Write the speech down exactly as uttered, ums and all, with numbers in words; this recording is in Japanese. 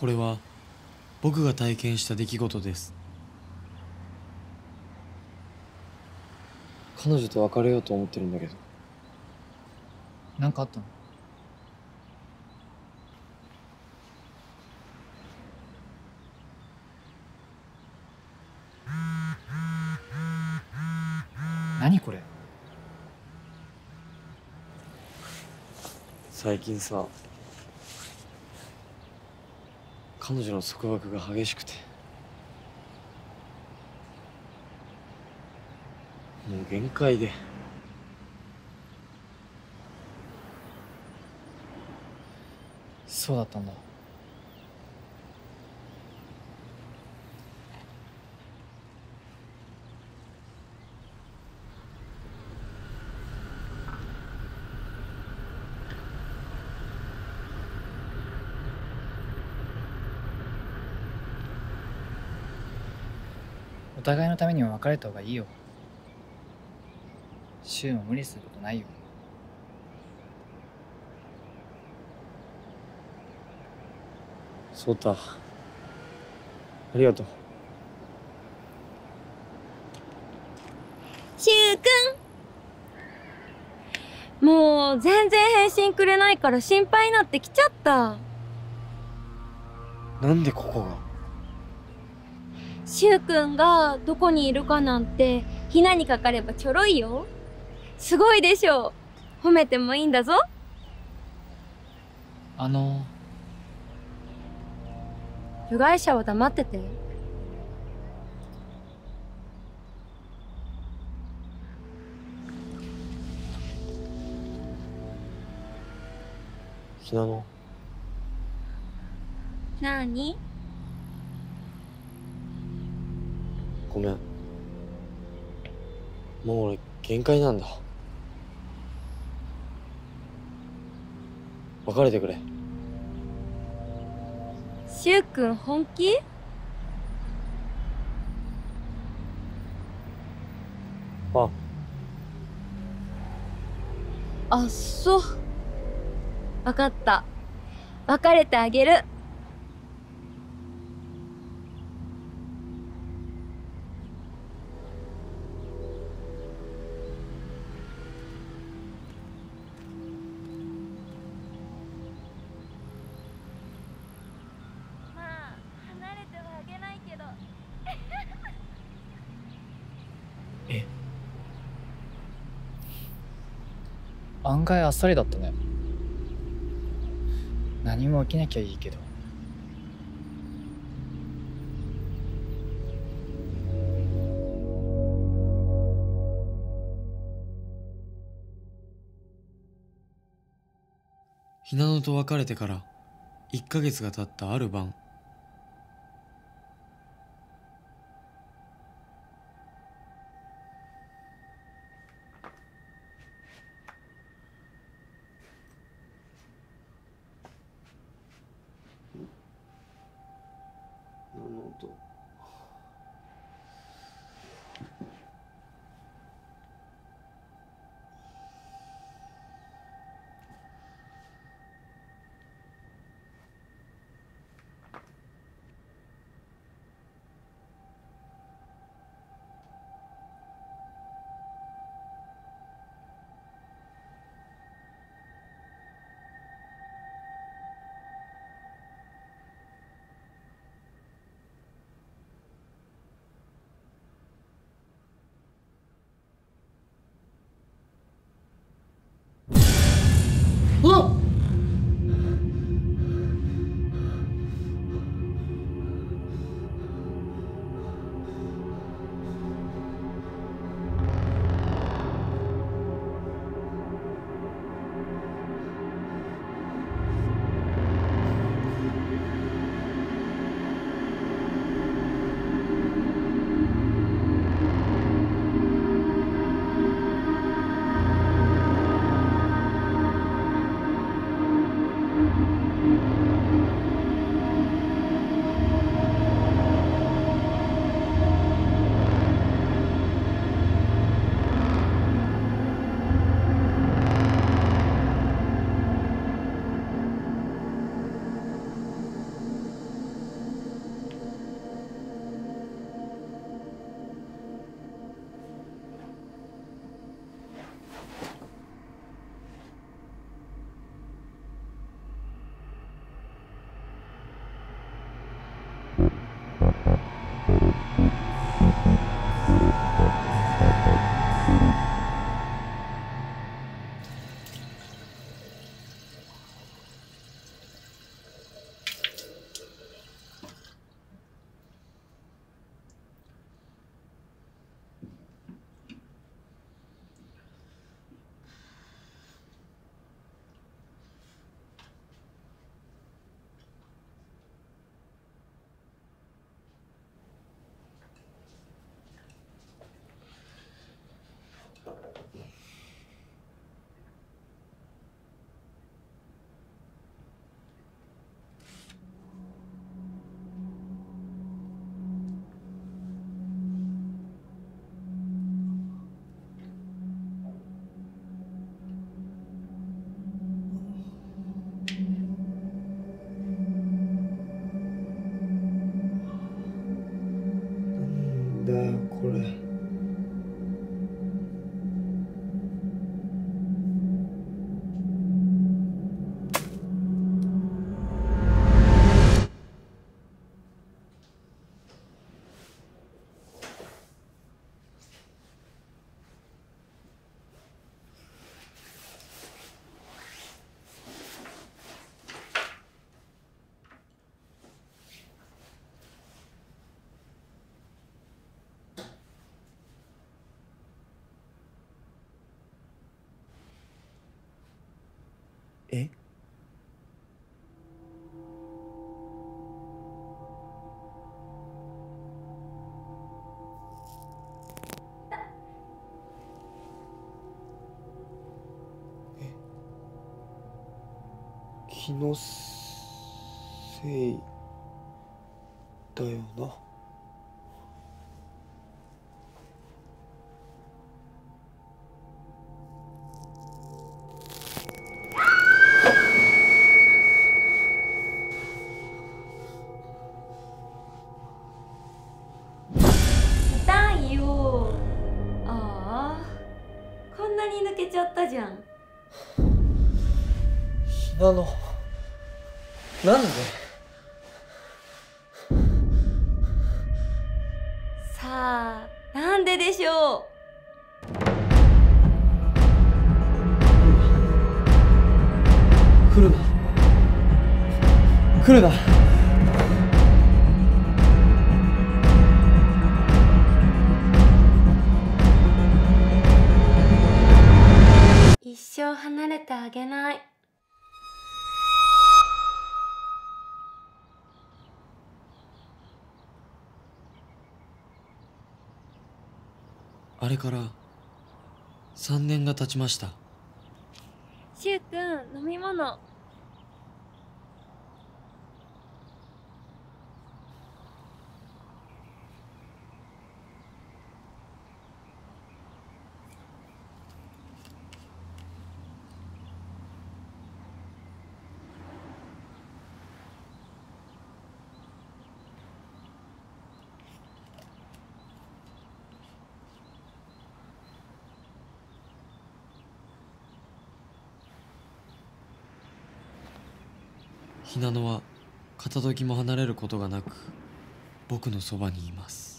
これは僕が体験した出来事です。彼女と別れようと思ってるんだけど。なんかあったの？何これ？最近さ、彼女の束縛が激しくて、もう限界で。そうだったんだ。お互いのためには別れた方がいいよ。柊も無理することないよ。そうた、ありがとう。柊くん、もう全然返信くれないから心配になってきちゃった。なんでここが？柊くんがどこにいるかなんてひなにかかればちょろいよ。すごいでしょう。褒めてもいいんだぞ。あのー、部外者は黙ってて。ひなのなーに？ごめん、もう俺限界なんだ。別れてくれ。柊くん本気？ああ、そう、分かった。別れてあげる。案外あっさりだったね。何も起きなきゃいいけど。ひなのと別れてからいっかげつが経ったある晩、え？気のせいだよな。痛いよ。ああ、こんなに抜けちゃったじゃん。ひなの、なんで？さあ、なんででしょう。来るな、来るな。一生離れてあげない。あれからさんねんが経ちました。しゅうくん、飲み物。ひなのは片時も離れることがなく僕のそばにいます。